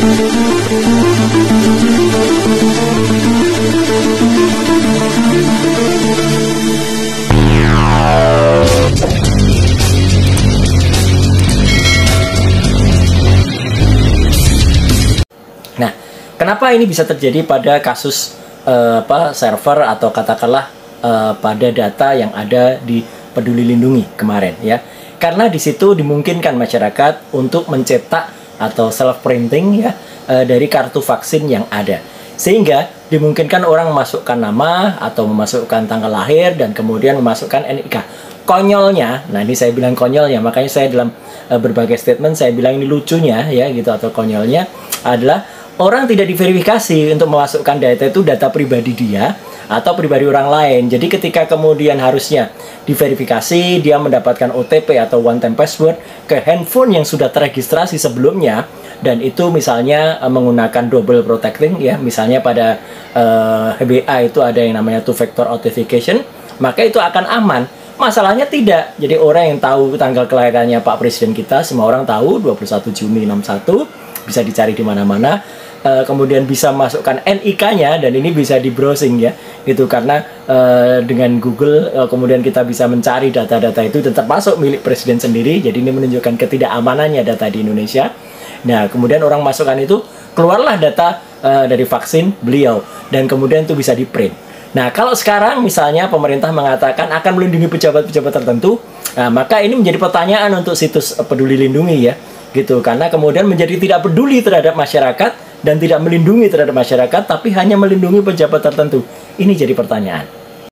Nah, kenapa ini bisa terjadi pada kasus server atau katakanlah pada data yang ada di Peduli Lindungi kemarin ya? Karena di situ dimungkinkan masyarakat untuk mencetak atau self printing ya dari kartu vaksin yang ada, sehingga dimungkinkan orang memasukkan nama atau memasukkan tanggal lahir dan kemudian memasukkan NIK. Konyolnya, nah ini saya bilang konyolnya, makanya saya dalam berbagai statement saya bilang ini lucunya ya gitu, atau konyolnya adalah orang tidak diverifikasi untuk memasukkan data itu, data pribadi dia atau pribadi orang lain. Jadi ketika kemudian harusnya diverifikasi, dia mendapatkan OTP atau one time password ke handphone yang sudah terregistrasi sebelumnya, dan itu misalnya menggunakan double protecting ya, misalnya pada HBA itu ada yang namanya two factor authentication, maka itu akan aman. Masalahnya tidak. Jadi orang yang tahu tanggal kelahirannya Pak Presiden kita, semua orang tahu 21 Juni 61, bisa dicari di mana-mana. Kemudian bisa masukkan NIK-nya, dan ini bisa di browsing ya gitu, karena dengan Google kemudian kita bisa mencari data-data itu dan termasuk milik presiden sendiri. Jadi ini menunjukkan ketidakamanannya data di Indonesia. Nah, kemudian orang masukkan itu, keluarlah data dari vaksin beliau, dan kemudian itu bisa di print. Nah, kalau sekarang misalnya pemerintah mengatakan akan melindungi pejabat-pejabat tertentu, nah, maka ini menjadi pertanyaan untuk situs Peduli Lindungi ya gitu, karena kemudian menjadi tidak peduli terhadap masyarakat dan tidak melindungi terhadap masyarakat, tapi hanya melindungi pejabat tertentu. Ini jadi pertanyaan.